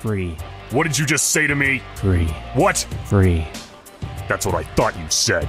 Free. What did you just say to me? Free. What? Free. That's what I thought you said.